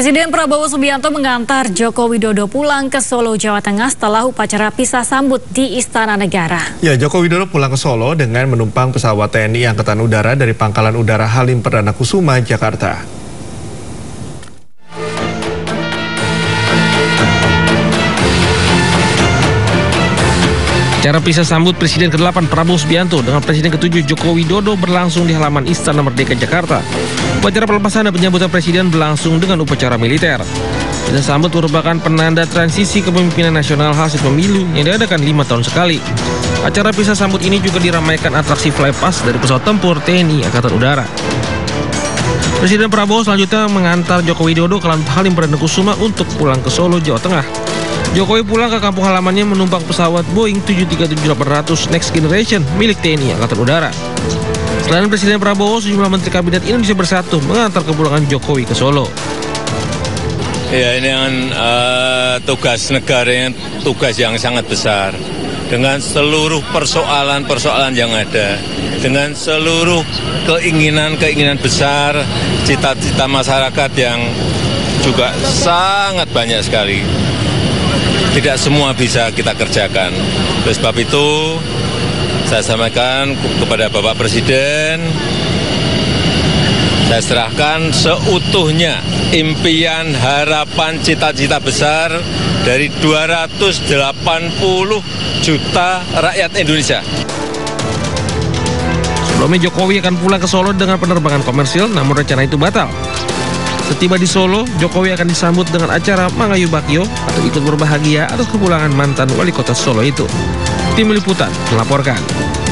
Presiden Prabowo Subianto mengantar Joko Widodo pulang ke Solo, Jawa Tengah setelah upacara pisah sambut di Istana Negara. Ya, Joko Widodo pulang ke Solo dengan menumpang pesawat TNI Angkatan Udara dari Pangkalan Udara Halim Perdanakusuma, Jakarta. Acara pisah sambut Presiden ke-8 Prabowo Subianto dengan Presiden ke-7 Joko Widodo berlangsung di halaman Istana Merdeka, Jakarta. Upacara pelepasan dan penyambutan Presiden berlangsung dengan upacara militer. Pisah sambut merupakan penanda transisi kepemimpinan nasional hasil pemilu yang diadakan 5 tahun sekali. Acara pisah sambut ini juga diramaikan atraksi flypass dari pesawat tempur TNI Angkatan Udara. Presiden Prabowo selanjutnya mengantar Joko Widodo ke Halim Perdanakusuma untuk pulang ke Solo, Jawa Tengah. Jokowi pulang ke kampung halamannya menumpang pesawat Boeing 737-800 Next Generation milik TNI Angkatan Udara. Selain Presiden Prabowo, sejumlah Menteri Kabinet Indonesia Bersatu mengantar kepulangan Jokowi ke Solo. Ya, ini kan tugas negaranya, tugas yang sangat besar. Dengan seluruh persoalan-persoalan yang ada, dengan seluruh keinginan-keinginan besar, cita-cita masyarakat yang juga sangat banyak sekali. Tidak semua bisa kita kerjakan. Oleh sebab itu, saya sampaikan kepada Bapak Presiden, saya serahkan seutuhnya impian, harapan, cita-cita besar dari 280 juta rakyat Indonesia. Sebelumnya Jokowi akan pulang ke Solo dengan penerbangan komersil, namun rencana itu batal. Setiba di Solo, Jokowi akan disambut dengan acara Mangayu Bakyo atau ikut berbahagia atas kepulangan mantan wali kota Solo itu. Tim Liputan melaporkan.